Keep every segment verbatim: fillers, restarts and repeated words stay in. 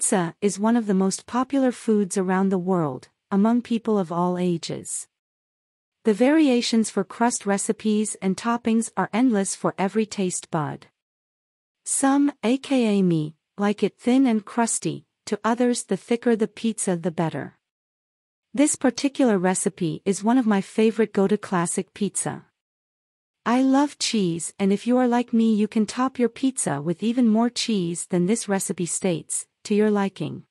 Pizza is one of the most popular foods around the world, among people of all ages. The variations for crust recipes and toppings are endless for every taste bud. Some, aka me, like it thin and crusty, to others the thicker the pizza the better. This particular recipe is one of my favorite go-to classic pizza. I love cheese, and if you are like me you can top your pizza with even more cheese than this recipe states, to your liking.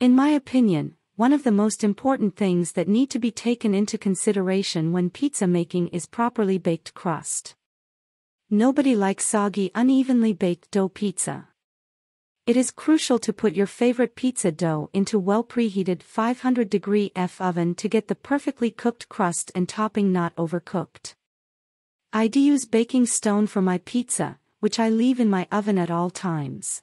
In my opinion, one of the most important things that need to be taken into consideration when pizza making is properly baked crust. Nobody likes soggy, unevenly baked dough pizza. It is crucial to put your favorite pizza dough into well preheated five hundred degree Fahrenheit oven to get the perfectly cooked crust and topping not overcooked. I do use baking stone for my pizza, which I leave in my oven at all times.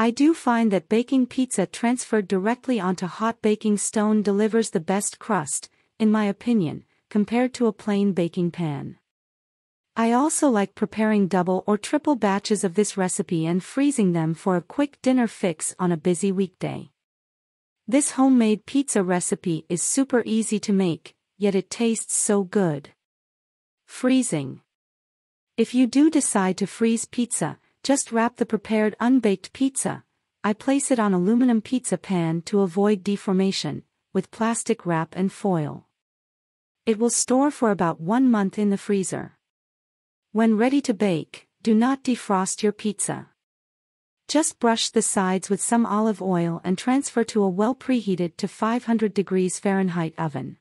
I do find that baking pizza transferred directly onto hot baking stone delivers the best crust, in my opinion, compared to a plain baking pan. I also like preparing double or triple batches of this recipe and freezing them for a quick dinner fix on a busy weekday. This homemade pizza recipe is super easy to make, yet it tastes so good. Freezing. If you do decide to freeze pizza, just wrap the prepared unbaked pizza. I place it on aluminum pizza pan to avoid deformation, with plastic wrap and foil. It will store for about one month in the freezer. When ready to bake, do not defrost your pizza. Just brush the sides with some olive oil and transfer to a well preheated to five hundred degrees Fahrenheit oven.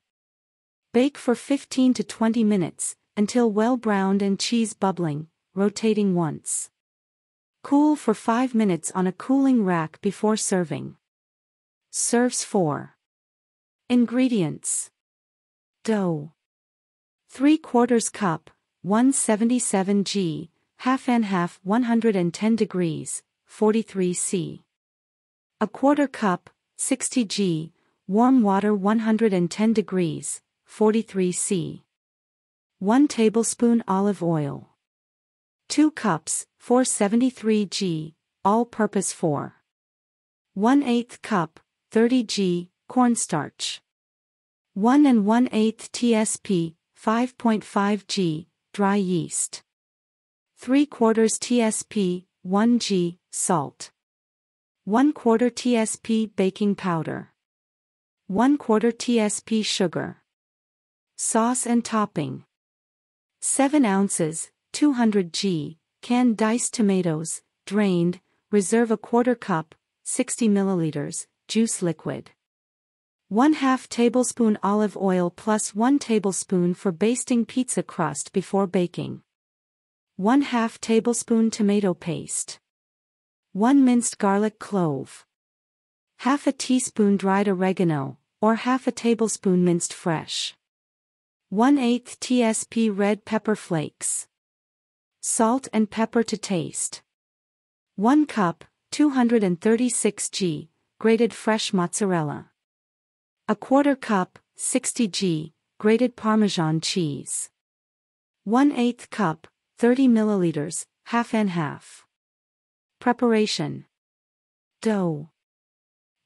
Bake for fifteen to twenty minutes, until well browned and cheese bubbling, rotating once. Cool for five minutes on a cooling rack before serving. Serves for. Ingredients. Dough. three quarters cup, one hundred seventy-seven grams, half and half one hundred ten degrees, forty-three Celsius. A quarter cup, sixty grams, warm water one hundred ten degrees, forty-three Celsius. one tablespoon olive oil. two cups, four hundred seventy-three grams, all-purpose four. one eighth cup, thirty grams, cornstarch. one and one eighth teaspoon, five point five grams, dry yeast. three quarters teaspoon, one gram, salt. one quarter teaspoon baking powder. one quarter teaspoon sugar. Sauce and topping. seven ounces, two hundred grams, canned diced tomatoes, drained, reserve a quarter cup, sixty milliliters, juice liquid. One half tablespoon olive oil plus one tablespoon for basting pizza crust before baking. One half tablespoon tomato paste. One minced garlic clove. Half a teaspoon dried oregano, or half a tablespoon minced fresh. One eighth teaspoon red pepper flakes. Salt and pepper to taste. one cup, two hundred thirty-six grams, grated fresh mozzarella. A quarter cup, sixty grams, grated Parmesan cheese. one eighth cup, thirty milliliters, half and half. Preparation. Dough.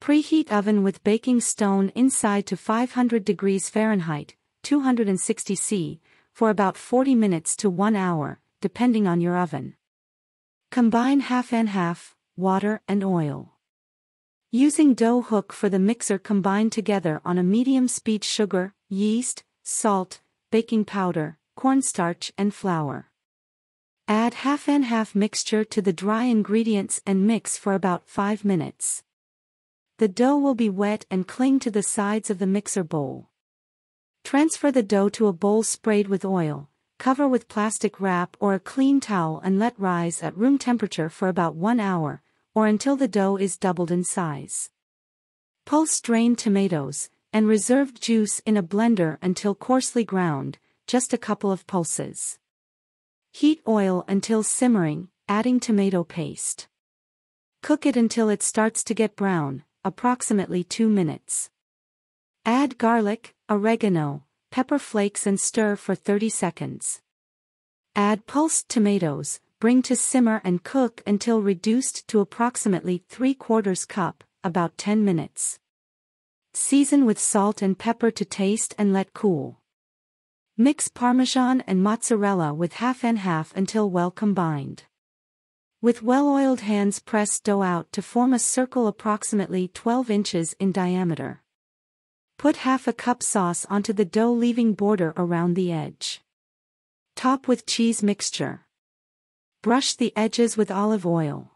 Preheat oven with baking stone inside to five hundred degrees Fahrenheit, two hundred sixty Celsius, for about forty minutes to one hour. Depending on your oven. Combine half and half, water and oil. Using dough hook for the mixer, combine together on a medium speed sugar, yeast, salt, baking powder, cornstarch and flour. Add half and half mixture to the dry ingredients and mix for about five minutes. The dough will be wet and cling to the sides of the mixer bowl. Transfer the dough to a bowl sprayed with oil. Cover with plastic wrap or a clean towel and let rise at room temperature for about one hour, or until the dough is doubled in size. Pulse drained tomatoes, and reserved juice in a blender until coarsely ground, just a couple of pulses. Heat oil until simmering, adding tomato paste. Cook it until it starts to get brown, approximately two minutes. Add garlic, oregano, pepper flakes and stir for thirty seconds. Add pulsed tomatoes, bring to simmer and cook until reduced to approximately three quarters cup, about ten minutes. Season with salt and pepper to taste and let cool. Mix Parmesan and mozzarella with half and half until well combined. With well-oiled hands press dough out to form a circle approximately twelve inches in diameter. Put half a cup sauce onto the dough, leaving border around the edge. Top with cheese mixture. Brush the edges with olive oil.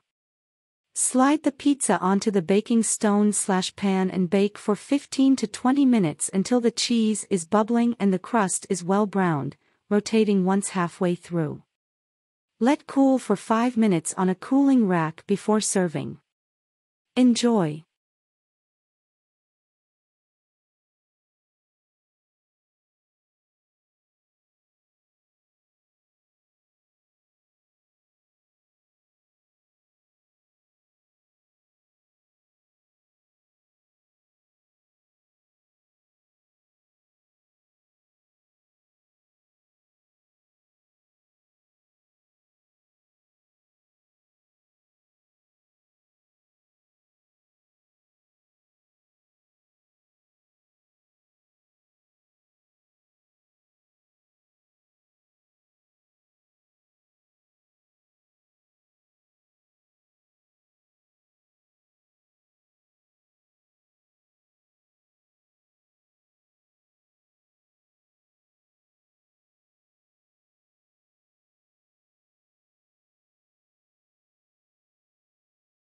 Slide the pizza onto the baking stone slash pan and bake for fifteen to twenty minutes until the cheese is bubbling and the crust is well browned, rotating once halfway through. Let cool for five minutes on a cooling rack before serving. Enjoy.